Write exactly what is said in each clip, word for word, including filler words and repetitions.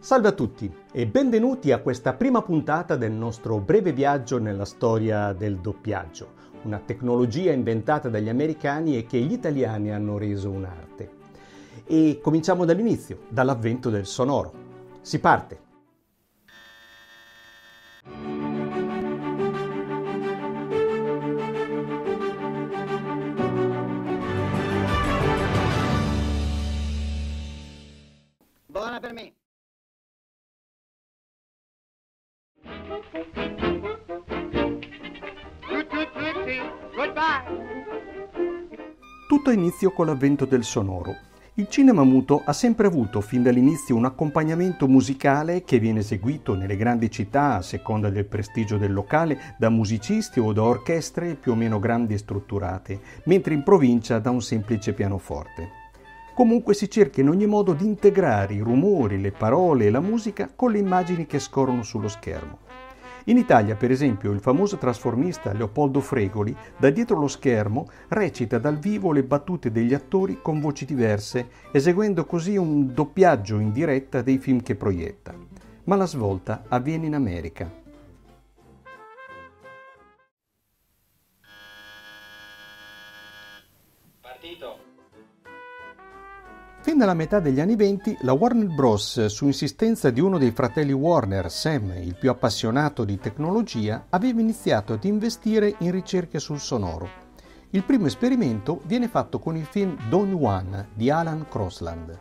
Salve a tutti e benvenuti a questa prima puntata del nostro breve viaggio nella storia del doppiaggio, una tecnologia inventata dagli americani e che gli italiani hanno reso un'arte. E cominciamo dall'inizio, dall'avvento del sonoro. Si parte! Buona per me! Tutto inizio con l'avvento del sonoro. Il cinema muto ha sempre avuto fin dall'inizio un accompagnamento musicale che viene eseguito nelle grandi città a seconda del prestigio del locale da musicisti o da orchestre più o meno grandi e strutturate, mentre in provincia da un semplice pianoforte. Comunque si cerca in ogni modo di integrare i rumori, le parole e la musica con le immagini che scorrono sullo schermo. In Italia, per esempio, il famoso trasformista Leopoldo Fregoli, da dietro lo schermo, recita dal vivo le battute degli attori con voci diverse, eseguendo così un doppiaggio in diretta dei film che proietta. Ma la svolta avviene in America. Fin dalla metà degli anni venti, la Warner Bros., su insistenza di uno dei fratelli Warner, Sam, il più appassionato di tecnologia, aveva iniziato ad investire in ricerche sul sonoro. Il primo esperimento viene fatto con il film Don Juan di Alan Crossland.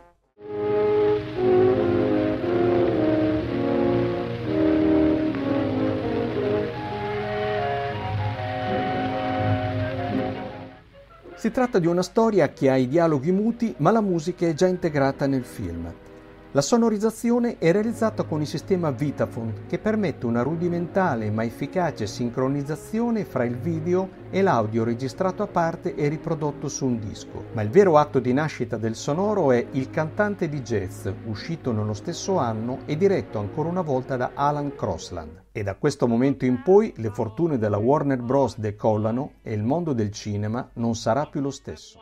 Si tratta di una storia che ha i dialoghi muti, ma la musica è già integrata nel film. La sonorizzazione è realizzata con il sistema Vitaphone, che permette una rudimentale ma efficace sincronizzazione fra il video e l'audio registrato a parte e riprodotto su un disco. Ma il vero atto di nascita del sonoro è Il cantante di Jazz, uscito nello stesso anno e diretto ancora una volta da Alan Crossland. E da questo momento in poi le fortune della Warner Bros. Decollano e il mondo del cinema non sarà più lo stesso.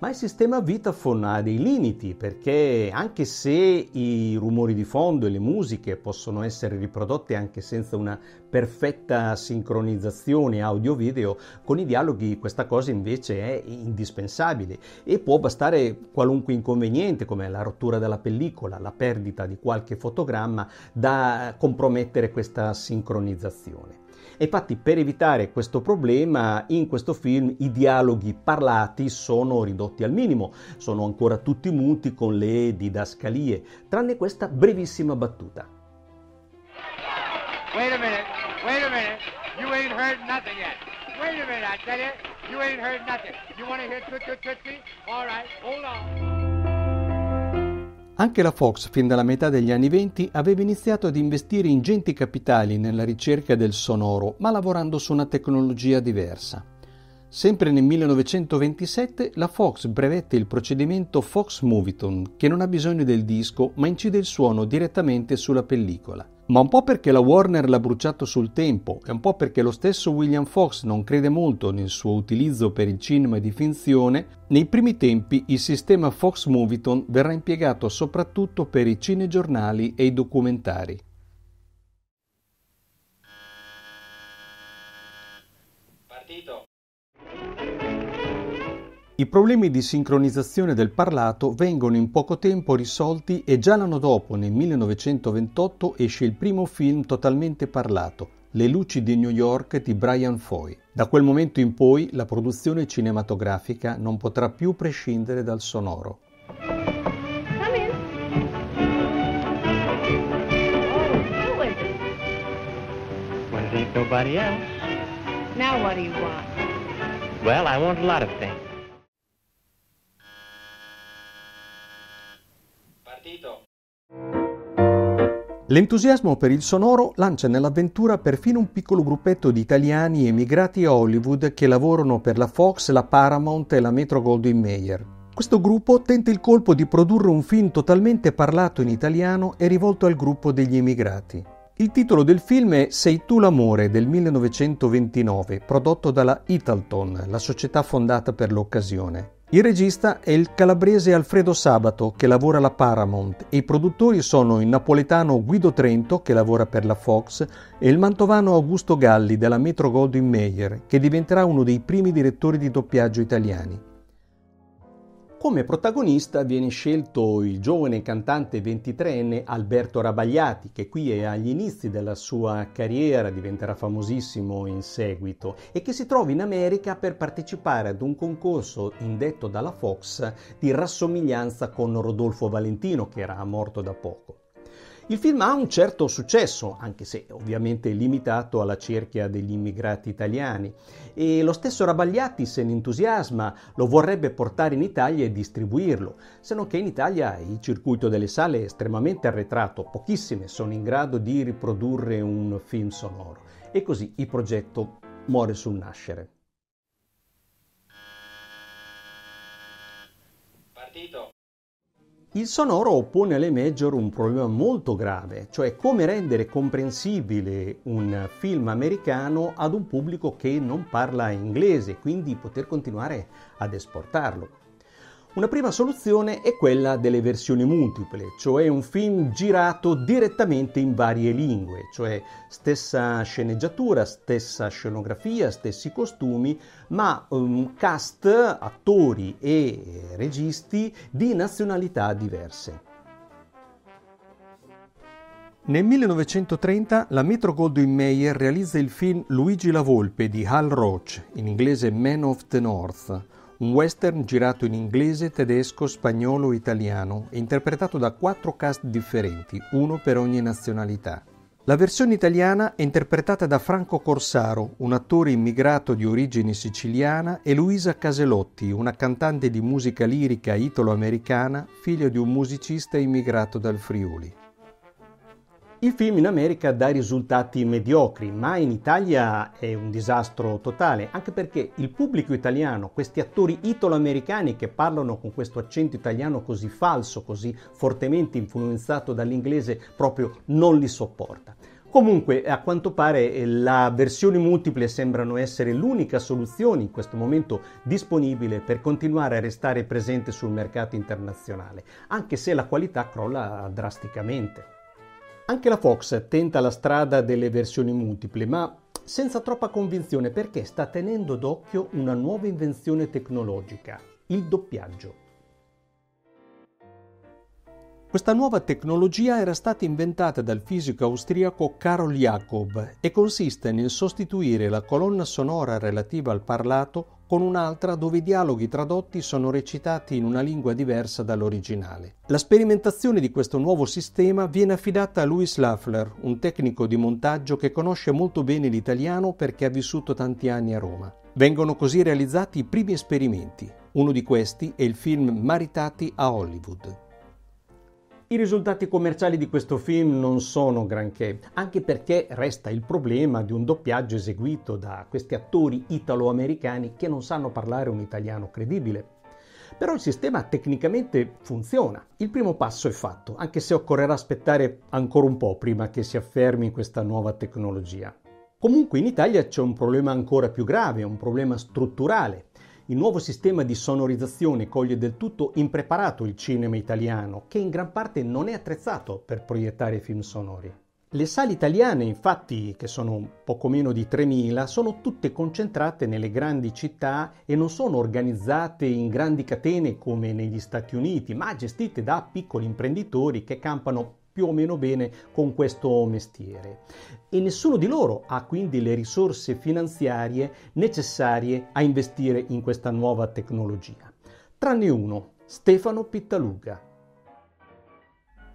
Ma il sistema Vitaphone ha dei limiti, perché anche se i rumori di fondo e le musiche possono essere riprodotte anche senza una perfetta sincronizzazione audio-video, con i dialoghi questa cosa invece è indispensabile e può bastare qualunque inconveniente, come la rottura della pellicola, la perdita di qualche fotogramma, da compromettere questa sincronizzazione. E infatti, per evitare questo problema, in questo film i dialoghi parlati sono ridotti al minimo, sono ancora tutti muti con le didascalie, tranne questa brevissima battuta. Wait a minute, wait a minute, you ain't heard nothing yet. Wait a minute, I tell you, you ain't heard nothing. You want to hear tut tut tut me? All right, hold on. Anche la Fox, fin dalla metà degli anni venti, aveva iniziato ad investire ingenti capitali nella ricerca del sonoro, ma lavorando su una tecnologia diversa. Sempre nel millenovecentoventisette, la Fox brevette il procedimento Fox Movietone, che non ha bisogno del disco, ma incide il suono direttamente sulla pellicola. Ma un po' perché la Warner l'ha bruciato sul tempo e un po' perché lo stesso William Fox non crede molto nel suo utilizzo per il cinema di finzione, nei primi tempi il sistema Fox Movietone verrà impiegato soprattutto per i cinegiornali e i documentari. Partito. I problemi di sincronizzazione del parlato vengono in poco tempo risolti e già l'anno dopo, nel millenovecentoventotto, esce il primo film totalmente parlato, Le luci di New York di Brian Foy. Da quel momento in poi la produzione cinematografica non potrà più prescindere dal sonoro. L'entusiasmo per il sonoro lancia nell'avventura perfino un piccolo gruppetto di italiani emigrati a Hollywood che lavorano per la Fox, la Paramount e la Metro-Goldwyn-Mayer. Questo gruppo tenta il colpo di produrre un film totalmente parlato in italiano e rivolto al gruppo degli emigrati. Il titolo del film è Sei tu l'amore del millenovecentoventinove, prodotto dalla Italton, la società fondata per l'occasione. Il regista è il calabrese Alfredo Sabato, che lavora alla Paramount, e i produttori sono il napoletano Guido Trento, che lavora per la Fox, e il mantovano Augusto Galli della Metro-Goldwyn-Mayer, che diventerà uno dei primi direttori di doppiaggio italiani. Come protagonista viene scelto il giovane cantante ventitreenne Alberto Rabagliati, che qui è agli inizi della sua carriera, diventerà famosissimo in seguito, e che si trova in America per partecipare ad un concorso indetto dalla Fox di rassomiglianza con Rodolfo Valentino, che era morto da poco. Il film ha un certo successo, anche se ovviamente limitato alla cerchia degli immigrati italiani, e lo stesso Rabagliati se ne entusiasma, lo vorrebbe portare in Italia e distribuirlo, se non che in Italia il circuito delle sale è estremamente arretrato, pochissime sono in grado di riprodurre un film sonoro, e così il progetto muore sul nascere. Partito! Il sonoro pone alle major un problema molto grave, cioè come rendere comprensibile un film americano ad un pubblico che non parla inglese, quindi poter continuare ad esportarlo. Una prima soluzione è quella delle versioni multiple, cioè un film girato direttamente in varie lingue, cioè stessa sceneggiatura, stessa scenografia, stessi costumi, ma um, cast, attori e registi di nazionalità diverse. Nel millenovecentotrenta la Metro-Goldwyn-Mayer realizza il film Luigi la Volpe di Hal Roach, in inglese Man of the North, un western girato in inglese, tedesco, spagnolo e italiano e interpretato da quattro cast differenti, uno per ogni nazionalità. La versione italiana è interpretata da Franco Corsaro, un attore immigrato di origine siciliana, e Luisa Caselotti, una cantante di musica lirica italo-americana, figlia di un musicista immigrato dal Friuli. Il film in America dà risultati mediocri, ma in Italia è un disastro totale, anche perché il pubblico italiano, questi attori italo-americani che parlano con questo accento italiano così falso, così fortemente influenzato dall'inglese, proprio non li sopporta. Comunque, a quanto pare, le versioni multiple sembrano essere l'unica soluzione in questo momento disponibile per continuare a restare presente sul mercato internazionale, anche se la qualità crolla drasticamente. Anche la Fox tenta la strada delle versioni multiple, ma senza troppa convinzione, perché sta tenendo d'occhio una nuova invenzione tecnologica, il doppiaggio. Questa nuova tecnologia era stata inventata dal fisico austriaco Karl Jakob e consiste nel sostituire la colonna sonora relativa al parlato con un'altra dove i dialoghi tradotti sono recitati in una lingua diversa dall'originale. La sperimentazione di questo nuovo sistema viene affidata a Louis Lafler, un tecnico di montaggio che conosce molto bene l'italiano perché ha vissuto tanti anni a Roma. Vengono così realizzati i primi esperimenti. Uno di questi è il film Maritati a Hollywood. I risultati commerciali di questo film non sono granché, anche perché resta il problema di un doppiaggio eseguito da questi attori italo-americani che non sanno parlare un italiano credibile. Però il sistema tecnicamente funziona. Il primo passo è fatto, anche se occorrerà aspettare ancora un po' prima che si affermi questa nuova tecnologia. Comunque in Italia c'è un problema ancora più grave, un problema strutturale. Il nuovo sistema di sonorizzazione coglie del tutto impreparato il cinema italiano, che in gran parte non è attrezzato per proiettare film sonori. Le sale italiane, infatti, che sono poco meno di tremila, sono tutte concentrate nelle grandi città e non sono organizzate in grandi catene come negli Stati Uniti, ma gestite da piccoli imprenditori che campano più o meno bene con questo mestiere, e nessuno di loro ha quindi le risorse finanziarie necessarie a investire in questa nuova tecnologia, tranne uno, Stefano Pittaluga.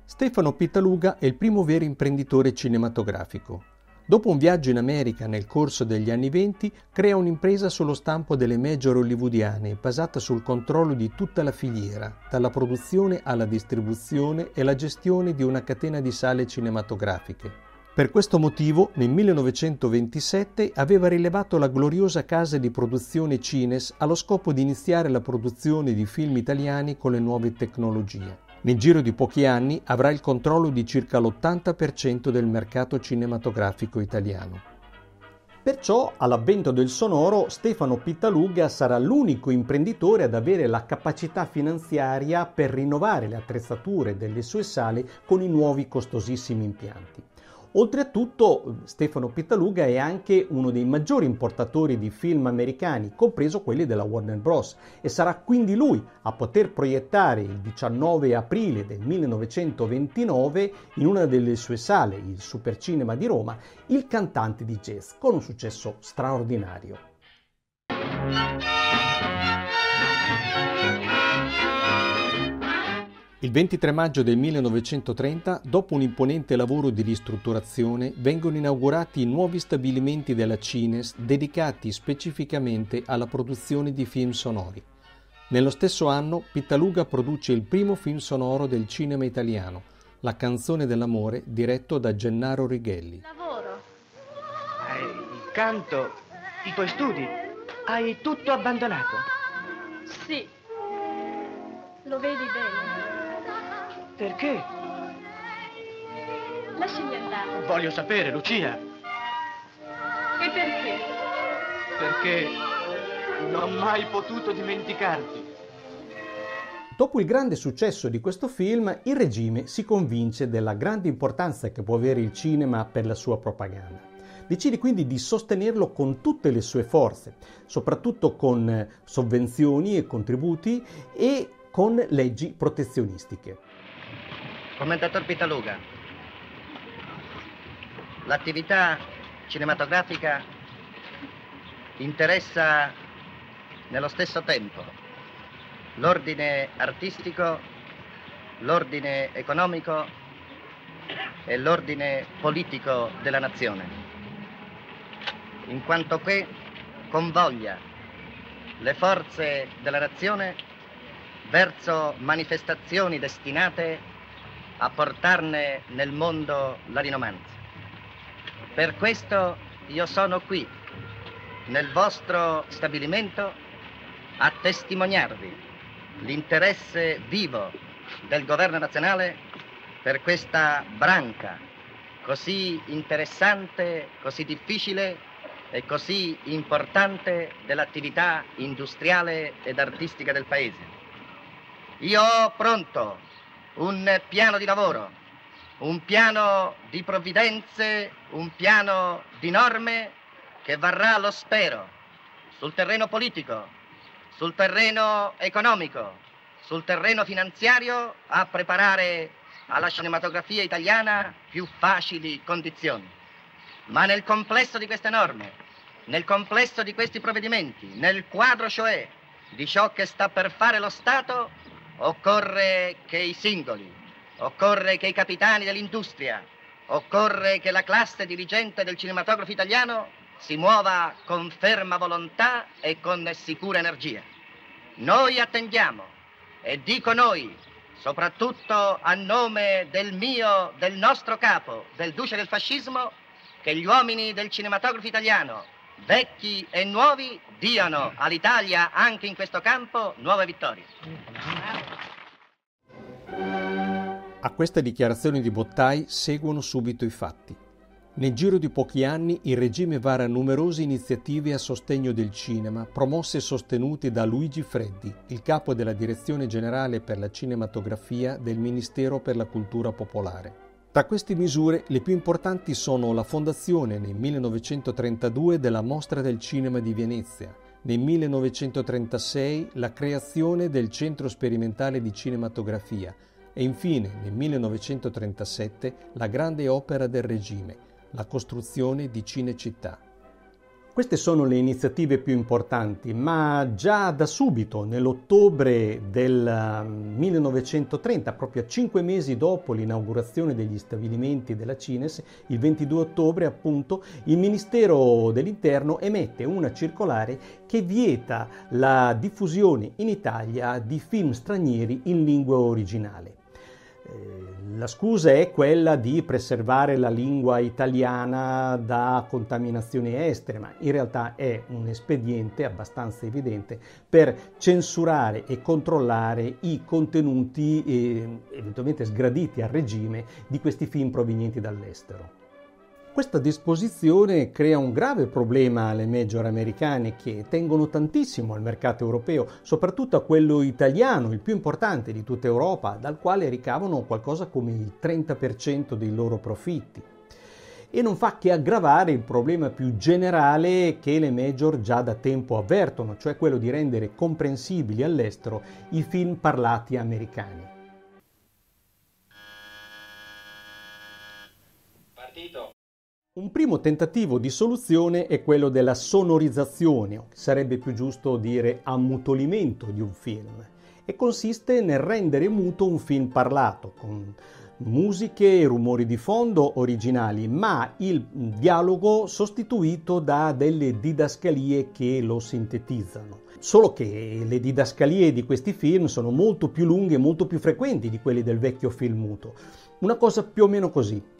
Stefano Pittaluga è il primo vero imprenditore cinematografico. Dopo un viaggio in America nel corso degli anni venti, crea un'impresa sullo stampo delle major hollywoodiane basata sul controllo di tutta la filiera, dalla produzione alla distribuzione e la gestione di una catena di sale cinematografiche. Per questo motivo, nel millenovecentoventisette aveva rilevato la gloriosa casa di produzione Cines allo scopo di iniziare la produzione di film italiani con le nuove tecnologie. Nel giro di pochi anni avrà il controllo di circa l'ottanta per cento del mercato cinematografico italiano. Perciò, all'avvento del sonoro, Stefano Pittaluga sarà l'unico imprenditore ad avere la capacità finanziaria per rinnovare le attrezzature delle sue sale con i nuovi costosissimi impianti. Oltretutto, Stefano Pittaluga è anche uno dei maggiori importatori di film americani, compreso quelli della Warner Bros, e sarà quindi lui a poter proiettare il diciannove aprile del millenovecentoventinove in una delle sue sale, il Supercinema di Roma, Il cantante di jazz, con un successo straordinario. Il ventitré maggio del millenovecentotrenta, dopo un imponente lavoro di ristrutturazione, vengono inaugurati i nuovi stabilimenti della Cines dedicati specificamente alla produzione di film sonori. Nello stesso anno, Pittaluga produce il primo film sonoro del cinema italiano, La canzone dell'amore, diretto da Gennaro Righelli. Lavoro. Hai il canto, i tuoi studi, hai tutto abbandonato. Sì, lo vedi bene. Perché? Lasciami andare. Voglio sapere, Lucia. E perché? Perché non ho mai potuto dimenticarti. Dopo il grande successo di questo film, il regime si convince della grande importanza che può avere il cinema per la sua propaganda. Decide quindi di sostenerlo con tutte le sue forze, soprattutto con sovvenzioni e contributi e con leggi protezionistiche. Commentatore Pittaluga, l'attività cinematografica interessa nello stesso tempo l'ordine artistico, l'ordine economico e l'ordine politico della nazione, in quanto che convoglia le forze della nazione verso manifestazioni destinate a portarne nel mondo la rinomanza. Per questo io sono qui, nel vostro stabilimento, a testimoniarvi l'interesse vivo del governo nazionale per questa branca così interessante, così difficile e così importante dell'attività industriale ed artistica del paese. Io ho pronto un piano di lavoro, un piano di provvidenze, un piano di norme che varrà lo spero sul terreno politico, sul terreno economico, sul terreno finanziario a preparare alla cinematografia italiana più facili condizioni. Ma nel complesso di queste norme, nel complesso di questi provvedimenti, nel quadro cioè di ciò che sta per fare lo Stato, occorre che i singoli, occorre che i capitani dell'industria, occorre che la classe dirigente del cinematografo italiano si muova con ferma volontà e con sicura energia. Noi attendiamo, e dico noi, soprattutto a nome del mio, del nostro capo, del duce del fascismo, che gli uomini del cinematografo italiano, vecchi e nuovi, diano all'Italia anche in questo campo nuove vittorie. A questa dichiarazione di Bottai seguono subito i fatti. Nel giro di pochi anni il regime vara numerose iniziative a sostegno del cinema, promosse e sostenute da Luigi Freddi, il capo della Direzione Generale per la Cinematografia del Ministero per la Cultura Popolare. Tra queste misure, le più importanti sono la fondazione nel millenovecentotrentadue della Mostra del Cinema di Venezia, nel millenovecentotrentasei la creazione del Centro Sperimentale di Cinematografia e infine nel millenovecentotrentasette la grande opera del regime, la costruzione di Cinecittà. Queste sono le iniziative più importanti, ma già da subito, nell'ottobre del millenovecentotrenta, proprio a cinque mesi dopo l'inaugurazione degli stabilimenti della Cines, il ventidue ottobre appunto, il Ministero dell'Interno emette una circolare che vieta la diffusione in Italia di film stranieri in lingua originale. La scusa è quella di preservare la lingua italiana da contaminazioni estere, ma in realtà è un espediente abbastanza evidente per censurare e controllare i contenuti eh, eventualmente sgraditi al regime di questi film provenienti dall'estero. Questa disposizione crea un grave problema alle major americane che tengono tantissimo al mercato europeo, soprattutto a quello italiano, il più importante di tutta Europa, dal quale ricavano qualcosa come il trenta per cento dei loro profitti. E non fa che aggravare il problema più generale che le major già da tempo avvertono, cioè quello di rendere comprensibili all'estero i film parlati americani. Partito! Un primo tentativo di soluzione è quello della sonorizzazione, o sarebbe più giusto dire ammutolimento di un film, e consiste nel rendere muto un film parlato, con musiche e rumori di fondo originali, ma il dialogo sostituito da delle didascalie che lo sintetizzano. Solo che le didascalie di questi film sono molto più lunghe e molto più frequenti di quelle del vecchio film muto. Una cosa più o meno così.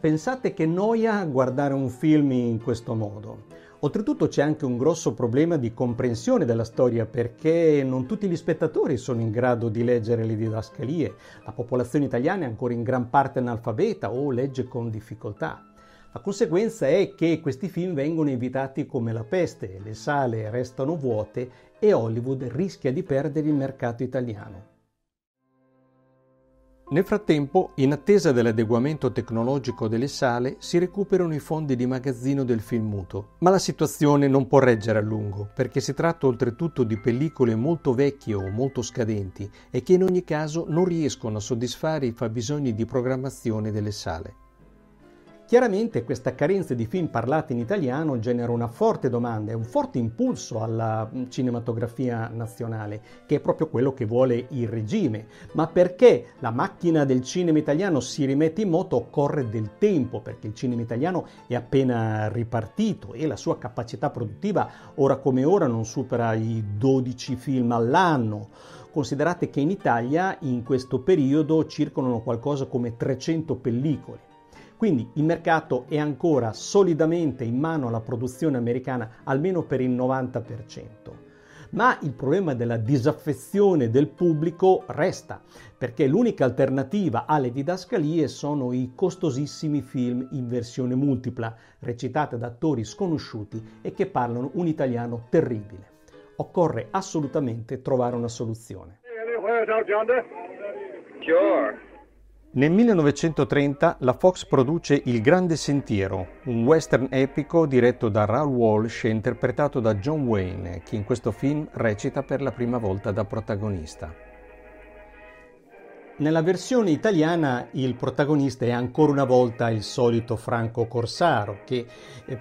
Pensate che noia guardare un film in questo modo. Oltretutto c'è anche un grosso problema di comprensione della storia, perché non tutti gli spettatori sono in grado di leggere le didascalie. La popolazione italiana è ancora in gran parte analfabeta o legge con difficoltà. La conseguenza è che questi film vengono evitati come la peste, le sale restano vuote e Hollywood rischia di perdere il mercato italiano. Nel frattempo, in attesa dell'adeguamento tecnologico delle sale, si recuperano i fondi di magazzino del film muto. Ma la situazione non può reggere a lungo, perché si tratta oltretutto di pellicole molto vecchie o molto scadenti e che in ogni caso non riescono a soddisfare i fabbisogni di programmazione delle sale. Chiaramente questa carenza di film parlati in italiano genera una forte domanda e un forte impulso alla cinematografia nazionale, che è proprio quello che vuole il regime. Ma perché la macchina del cinema italiano si rimette in moto occorre del tempo, perché il cinema italiano è appena ripartito e la sua capacità produttiva ora come ora non supera i dodici film all'anno. Considerate che in Italia in questo periodo circolano qualcosa come trecento pellicole. Quindi il mercato è ancora solidamente in mano alla produzione americana, almeno per il novanta per cento. Ma il problema della disaffezione del pubblico resta, perché l'unica alternativa alle didascalie sono i costosissimi film in versione multipla, recitati da attori sconosciuti e che parlano un italiano terribile. Occorre assolutamente trovare una soluzione. Sure. Nel millenovecentotrenta la Fox produce Il grande sentiero, un western epico diretto da Raoul Walsh e interpretato da John Wayne, che in questo film recita per la prima volta da protagonista. Nella versione italiana il protagonista è ancora una volta il solito Franco Corsaro, che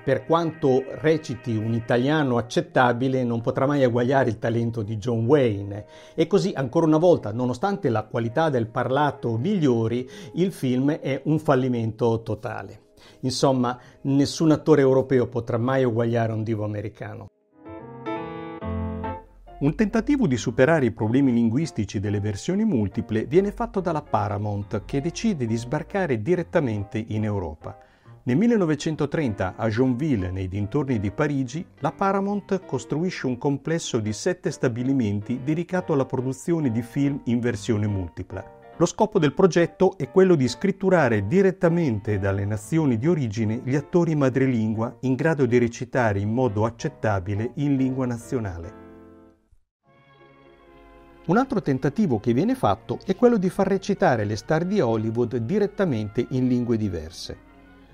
per quanto reciti un italiano accettabile non potrà mai eguagliare il talento di John Wayne. E così ancora una volta, nonostante la qualità del parlato migliori, il film è un fallimento totale. Insomma, nessun attore europeo potrà mai eguagliare un divo americano. Un tentativo di superare i problemi linguistici delle versioni multiple viene fatto dalla Paramount, che decide di sbarcare direttamente in Europa. Nel millenovecentotrenta, a Joinville, nei dintorni di Parigi, la Paramount costruisce un complesso di sette stabilimenti dedicato alla produzione di film in versione multipla. Lo scopo del progetto è quello di scritturare direttamente dalle nazioni di origine gli attori madrelingua in grado di recitare in modo accettabile in lingua nazionale. Un altro tentativo che viene fatto è quello di far recitare le star di Hollywood direttamente in lingue diverse.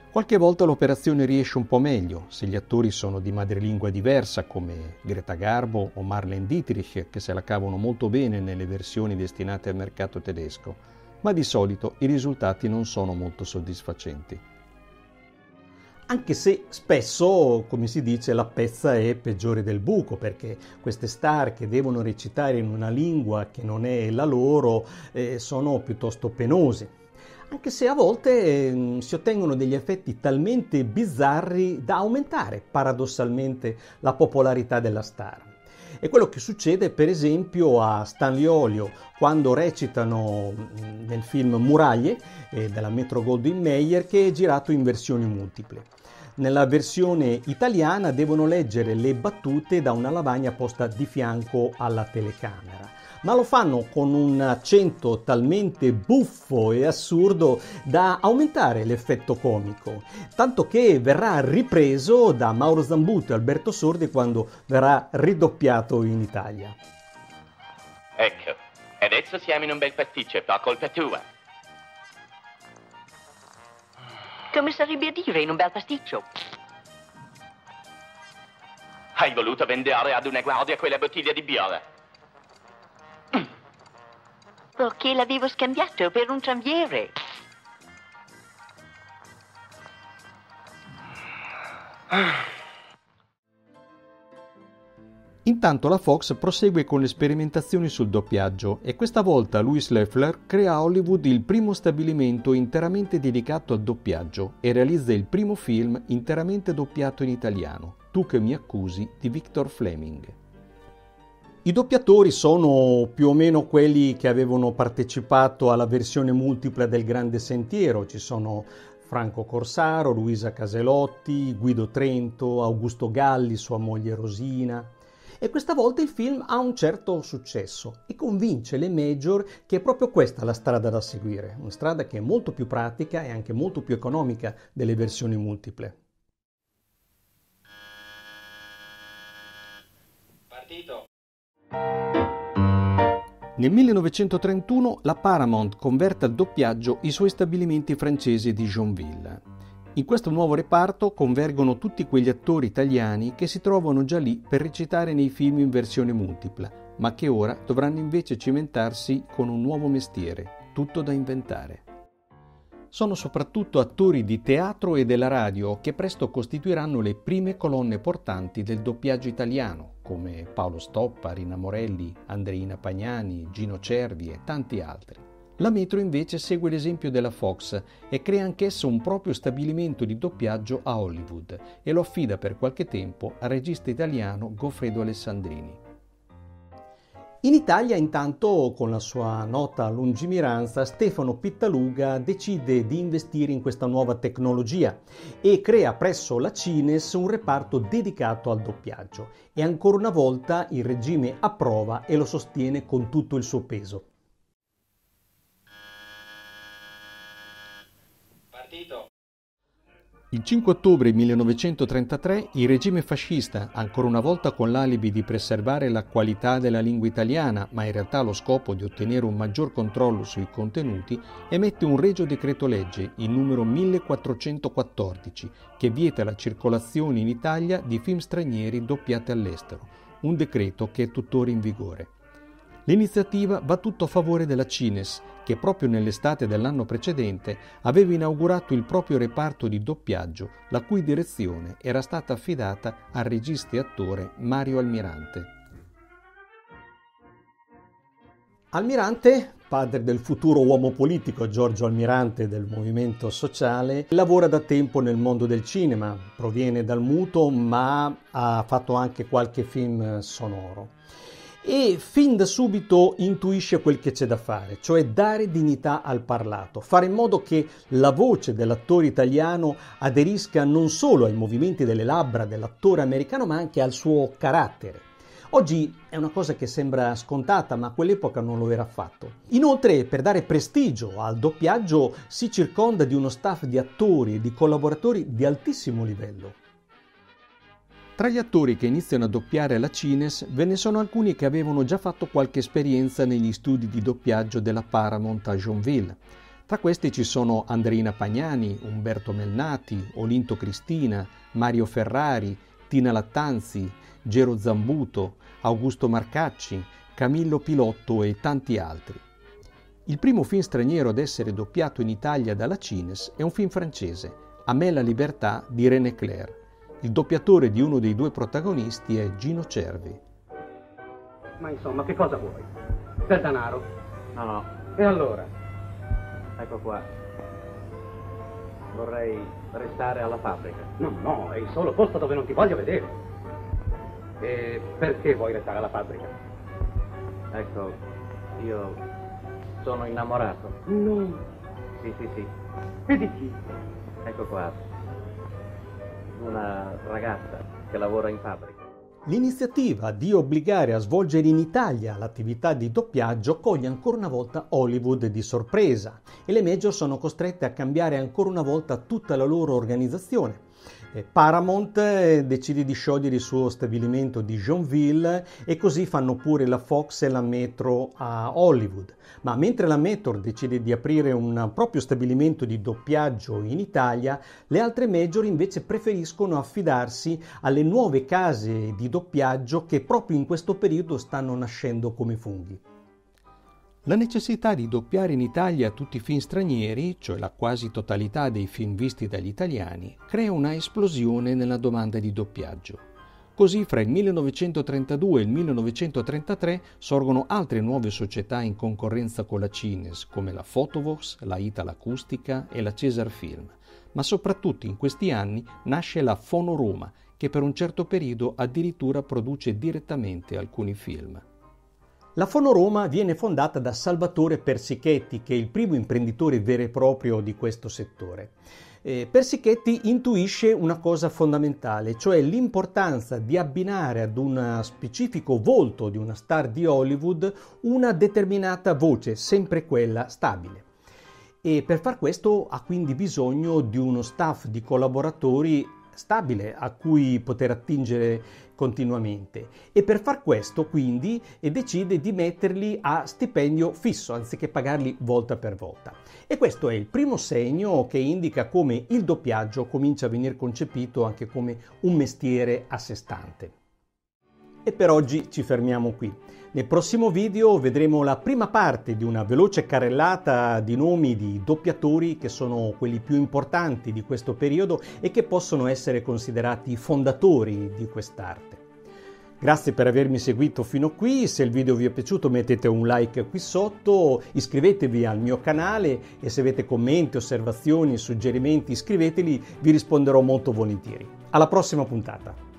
Qualche volta l'operazione riesce un po' meglio, se gli attori sono di madrelingua diversa, come Greta Garbo o Marlene Dietrich, che se la cavano molto bene nelle versioni destinate al mercato tedesco, ma di solito i risultati non sono molto soddisfacenti. Anche se spesso, come si dice, la pezza è peggiore del buco, perché queste star che devono recitare in una lingua che non è la loro eh, sono piuttosto penose. Anche se a volte eh, si ottengono degli effetti talmente bizzarri da aumentare paradossalmente la popolarità della star. È quello che succede per esempio a Stanlio Olio quando recitano nel film Muraglie eh, della Metro-Goldwyn-Mayer, che è girato in versioni multiple. Nella versione italiana devono leggere le battute da una lavagna posta di fianco alla telecamera, ma lo fanno con un accento talmente buffo e assurdo da aumentare l'effetto comico, tanto che verrà ripreso da Mauro Zambuto e Alberto Sordi quando verrà ridoppiato in Italia. Ecco, adesso siamo in un bel pasticcio, fa colpa tua. Come sarebbe a dire in un bel pasticcio? Hai voluto vendere ad una guardia quella bottiglia di birra. Perché l'avevo scambiato per un tranviere. Intanto la Fox prosegue con le sperimentazioni sul doppiaggio e questa volta Louis Leffler crea a Hollywood il primo stabilimento interamente dedicato al doppiaggio e realizza il primo film interamente doppiato in italiano, Tu che mi accusi, di Victor Fleming. I doppiatori sono più o meno quelli che avevano partecipato alla versione multipla del Grande Sentiero. Ci sono Franco Corsaro, Luisa Caselotti, Guido Trento, Augusto Galli, sua moglie Rosina. E questa volta il film ha un certo successo e convince le major che è proprio questa la strada da seguire, una strada che è molto più pratica e anche molto più economica delle versioni multiple. Partito! Nel millenovecentotrentuno la Paramount converte al doppiaggio i suoi stabilimenti francesi di Joinville. In questo nuovo reparto convergono tutti quegli attori italiani che si trovano già lì per recitare nei film in versione multipla, ma che ora dovranno invece cimentarsi con un nuovo mestiere, tutto da inventare. Sono soprattutto attori di teatro e della radio che presto costituiranno le prime colonne portanti del doppiaggio italiano, come Paolo Stoppa, Rina Morelli, Andreina Pagnani, Gino Cervi e tanti altri. La Metro invece segue l'esempio della Fox e crea anch'essa un proprio stabilimento di doppiaggio a Hollywood e lo affida per qualche tempo al regista italiano Goffredo Alessandrini. In Italia, intanto, con la sua nota lungimiranza, Stefano Pittaluga decide di investire in questa nuova tecnologia e crea presso la Cines un reparto dedicato al doppiaggio. E ancora una volta il regime approva e lo sostiene con tutto il suo peso. Il cinque ottobre millenovecentotrentatré il regime fascista, ancora una volta con l'alibi di preservare la qualità della lingua italiana, ma in realtà lo scopo di ottenere un maggior controllo sui contenuti, emette un regio decreto legge, il numero millequattrocentoquattordici, che vieta la circolazione in Italia di film stranieri doppiati all'estero, un decreto che è tuttora in vigore. L'iniziativa va tutto a favore della Cines, che proprio nell'estate dell'anno precedente aveva inaugurato il proprio reparto di doppiaggio, la cui direzione era stata affidata al regista e attore Mario Almirante. Almirante, padre del futuro uomo politico Giorgio Almirante del Movimento Sociale, lavora da tempo nel mondo del cinema, proviene dal muto ma ha fatto anche qualche film sonoro. E fin da subito intuisce quel che c'è da fare, cioè dare dignità al parlato, fare in modo che la voce dell'attore italiano aderisca non solo ai movimenti delle labbra dell'attore americano, ma anche al suo carattere. Oggi è una cosa che sembra scontata, ma a quell'epoca non lo era affatto. Inoltre, per dare prestigio al doppiaggio, si circonda di uno staff di attori e di collaboratori di altissimo livello. Tra gli attori che iniziano a doppiare alla Cines ve ne sono alcuni che avevano già fatto qualche esperienza negli studi di doppiaggio della Paramount a Joinville. Tra questi ci sono Andreina Pagnani, Umberto Melnati, Olinto Cristina, Mario Ferrari, Tina Lattanzi, Gero Zambuto, Augusto Marcacci, Camillo Pilotto e tanti altri. Il primo film straniero ad essere doppiato in Italia dalla Cines è un film francese, A me la libertà di René Clair. Il doppiatore di uno dei due protagonisti è Gino Cervi. Ma insomma, che cosa vuoi? Del denaro? No, no. E allora? Ecco qua. Vorrei restare alla fabbrica. No, no, è il solo posto dove non ti voglio vedere. E perché vuoi restare alla fabbrica? Ecco, io sono innamorato. No. Sì, sì, sì. E di chi? Ecco qua. Una ragazza che lavora in fabbrica. L'iniziativa di obbligare a svolgere in Italia l'attività di doppiaggio coglie ancora una volta Hollywood di sorpresa e le major sono costrette a cambiare ancora una volta tutta la loro organizzazione. Paramount decide di sciogliere il suo stabilimento di Joinville e così fanno pure la Fox e la Metro a Hollywood. Ma mentre la Metro decide di aprire un proprio stabilimento di doppiaggio in Italia, le altre major invece preferiscono affidarsi alle nuove case di doppiaggio che proprio in questo periodo stanno nascendo come funghi. La necessità di doppiare in Italia tutti i film stranieri, cioè la quasi totalità dei film visti dagli italiani, crea una esplosione nella domanda di doppiaggio. Così fra il millenovecentotrentadue e il millenovecentotrentatré sorgono altre nuove società in concorrenza con la Cines, come la Fotovox, la Italacustica e la Cesar Film. Ma soprattutto in questi anni nasce la Fonoroma, che per un certo periodo addirittura produce direttamente alcuni film. La Fonoroma viene fondata da Salvatore Persichetti, che è il primo imprenditore vero e proprio di questo settore. Eh, Persichetti intuisce una cosa fondamentale, cioè l'importanza di abbinare ad un specifico volto di una star di Hollywood una determinata voce, sempre quella stabile. E per far questo ha quindi bisogno di uno staff di collaboratori stabile a cui poter attingere continuamente e per far questo quindi decide di metterli a stipendio fisso anziché pagarli volta per volta. E questo è il primo segno che indica come il doppiaggio comincia a venir concepito anche come un mestiere a sé stante. E per oggi ci fermiamo qui. Nel prossimo video vedremo la prima parte di una veloce carrellata di nomi di doppiatori che sono quelli più importanti di questo periodo e che possono essere considerati fondatori di quest'arte. Grazie per avermi seguito fino qui, se il video vi è piaciuto mettete un like qui sotto, iscrivetevi al mio canale e se avete commenti, osservazioni, suggerimenti, scriveteli, vi risponderò molto volentieri. Alla prossima puntata!